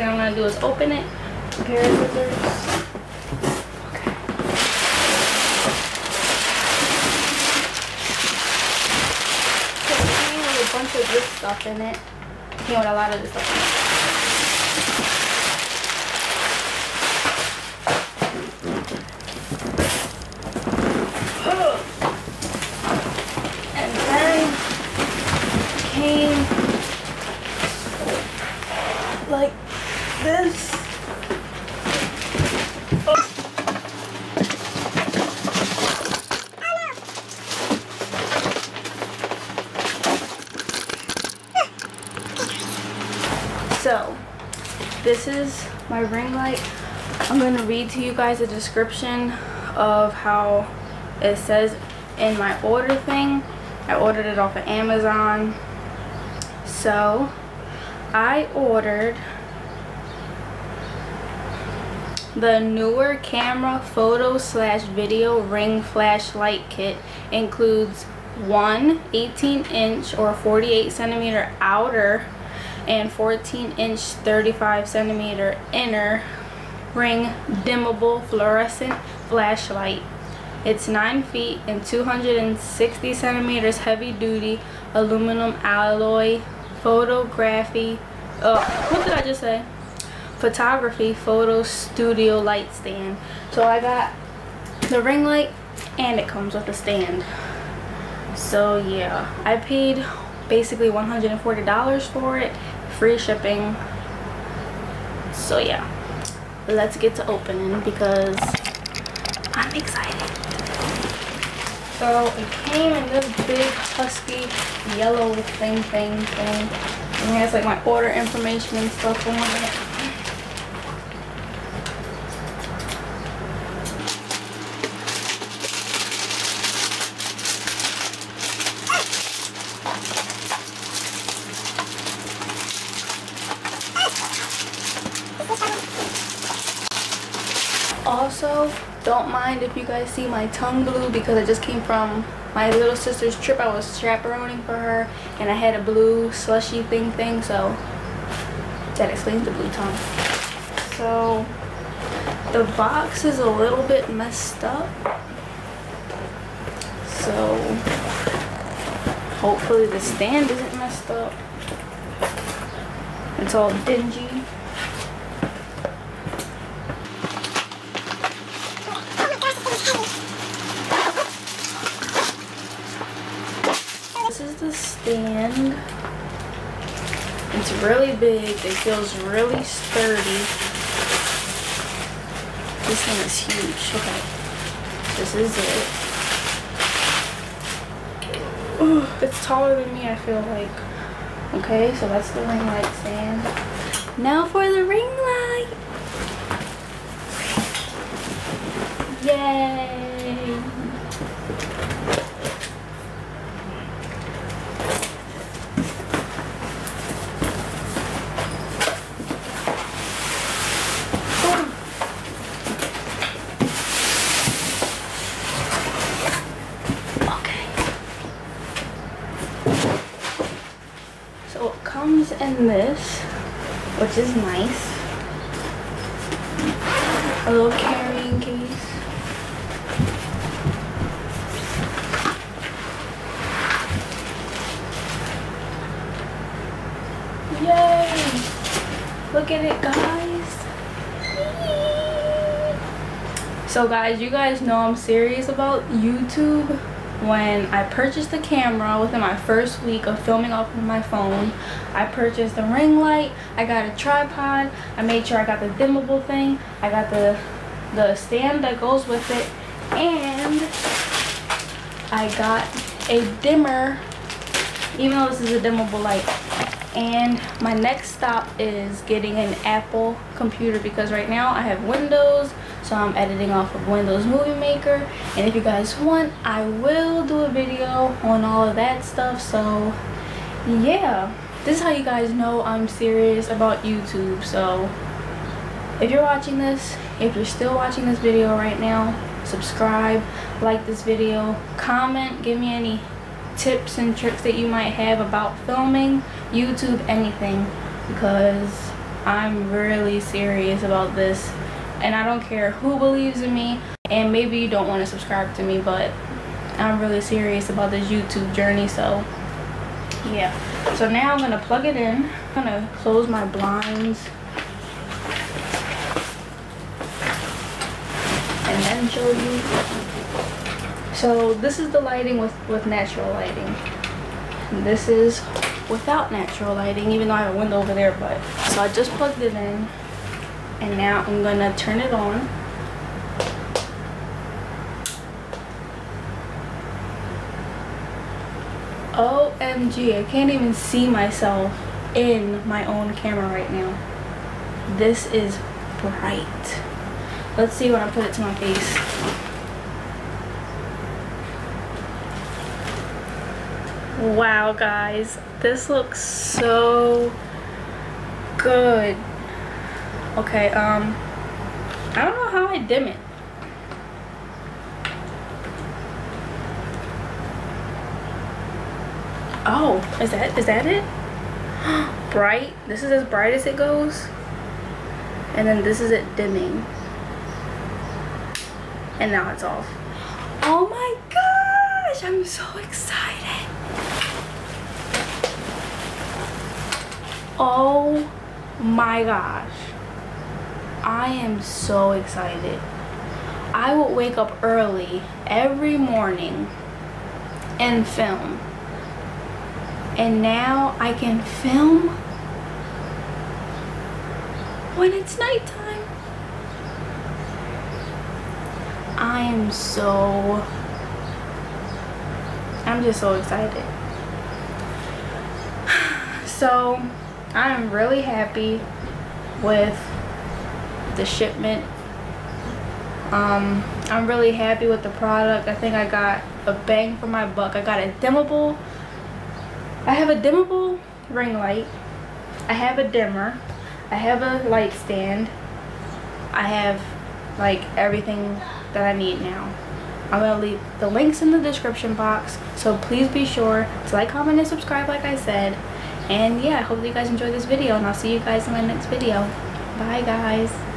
thing I'm going to do is open it. A pair of scissors. Bunch of this stuff in it. It came with a lot of this stuff in it. And then came like this. So, this is my ring light. I'm going to read to you guys a description of how it says in my order thing. I ordered it off of Amazon. So, I ordered the Neewer camera photo / video ring flashlight kit. Includes one 18-inch or 48-centimeter outer and 14-inch 35-centimeter inner ring dimmable fluorescent flashlight. It's 9 feet and 260 centimeters heavy-duty aluminum alloy photography. What did I just say? Photography photo studio light stand. So I got the ring light and it comes with a stand. So yeah, I paid basically $140 for it, free shipping. So yeah, let's get to opening because I'm excited. So it came in this big husky yellow thing. And it has like my order information and stuff on it. Also, don't mind if you guys see my tongue blue because I just came from my little sister's trip. I was chaperoning for her and I had a blue slushy thing, so that explains the blue tongue. So the box is a little bit messed up, so hopefully the stand isn't messed up. It's all dingy. Stand. It's really big. It feels really sturdy. This thing is huge. Okay, this is it. Ooh, it's taller than me, I feel like. Okay, so that's the ring light stand. Now for the ring light. Yay! In this, which is nice, a little carrying case, yay, look at it guys. So guys, you guys know I'm serious about YouTube. When I purchased the camera, within my first week of filming off of my phone, I purchased the ring light, I got a tripod, I made sure I got the dimmable thing, I got the stand that goes with it, and I got a dimmer, even though this is a dimmable light. And my next stop is getting an Apple computer because right now I have Windows. So I'm editing off of Windows Movie Maker, and if you guys want, I will do a video on all of that stuff. So yeah, this is how you guys know I'm serious about YouTube. So if you're watching this, if you're still watching this video right now, subscribe, like this video, comment, give me any tips and tricks that you might have about filming, YouTube, anything, because I'm really serious about this, and I don't care who believes in me. And maybe you don't want to subscribe to me, but I'm really serious about this YouTube journey. So yeah, so now I'm going to plug it in. I'm going to close my blinds and then show you. So this is the lighting with natural lighting, and this is without natural lighting, even though I have a window over there. But so I just plugged it in, and now I'm gonna turn it on. OMG, I can't even see myself in my own camera right now. This is bright. Let's see when I put it to my face. Wow, guys, this looks so good. Okay, I don't know how I dim it. Oh, is that it? Bright. This is as bright as it goes. And then this is it dimming. And now it's off. Oh my gosh, I'm so excited. Oh my gosh, I am so excited. I would wake up early every morning and film. And now I can film when it's nighttime. I'm just so excited. So I am really happy with the shipment. I'm really happy with the product. I think I got a bang for my buck. I got a dimmable. I have a dimmable ring light, I have a dimmer, I have a light stand, I have like everything that I need now. I'm going to leave the links in the description box, so please be sure to like, comment, and subscribe like I said. And yeah, I hope that you guys enjoyed this video, and I'll see you guys in my next video. Bye guys.